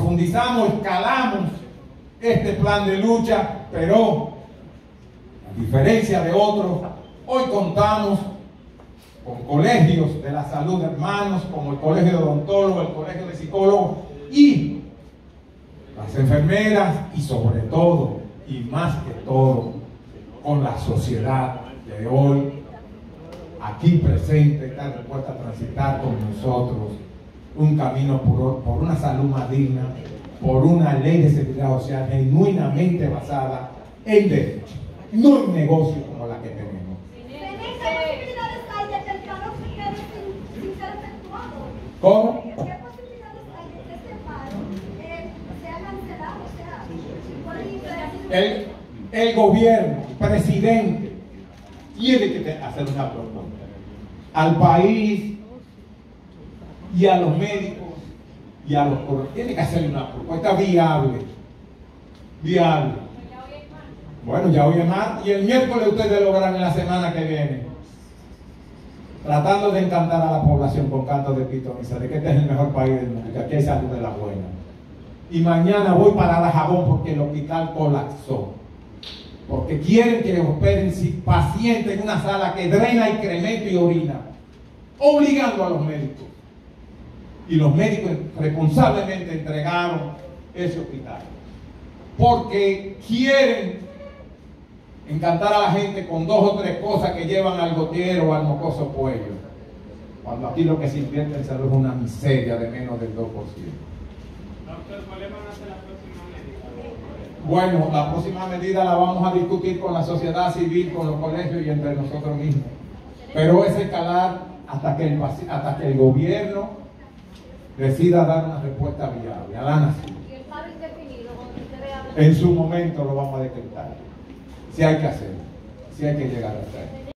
profundizamos, calamos este plan de lucha, pero a diferencia de otros, hoy contamos con colegios de la salud, hermanos, como el colegio de odontólogos, el colegio de psicólogos y las enfermeras, y sobre todo y más que todo con la sociedad de hoy aquí presente, está dispuesta a transitar con nosotros un camino por una salud más digna, por una ley de seguridad social genuinamente basada en derecho, no en negocio como la que tenemos. ¿Cómo? ¿Qué posibilidades hay de que este paro sea cancelado? O sea, el gobierno, el presidente, tiene que hacer una propuesta al país y a los médicos y a los corredores. Tiene que hacer una propuesta viable. Viable. Bueno, ya hoy es martes y el miércoles ustedes logran en la semana que viene. Tratando de encantar a la población con cantos de pitoniza de que este es el mejor país del mundo, que aquí hay salud de la buena. Y mañana voy para la Jabón porque el hospital colapsó. Porque quieren que operen pacientes en una sala que drena excremento y orina, obligando a los médicos. Y los médicos responsablemente entregaron ese hospital. Porque quieren encantar a la gente con dos o tres cosas que llevan al gotero o al mocoso cuello, cuando aquí lo que se invierte en salud es una miseria de menos del 2%. Bueno, la próxima medida la vamos a discutir con la sociedad civil, con los colegios y entre nosotros mismos, pero es escalar hasta que el gobierno decida dar una respuesta viable a la nación. En su momento lo vamos a decretar. Si hay que hacerlo, si hay que llegar hasta ahí.